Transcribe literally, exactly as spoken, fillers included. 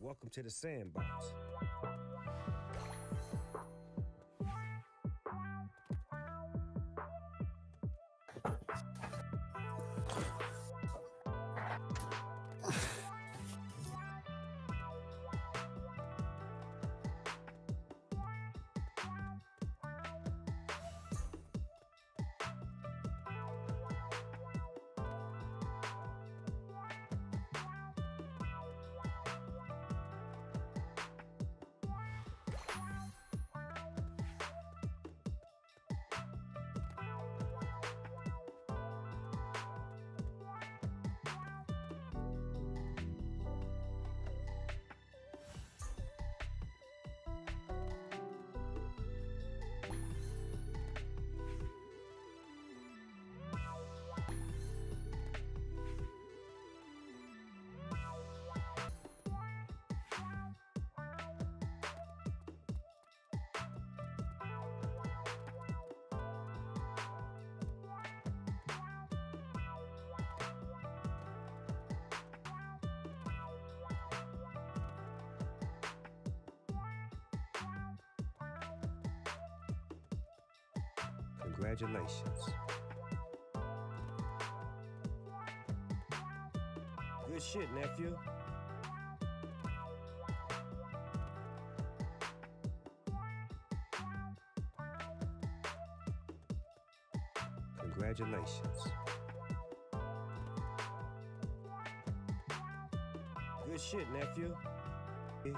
Welcome to the sandbox. Congratulations. Good shit, nephew. Congratulations. Good shit, nephew.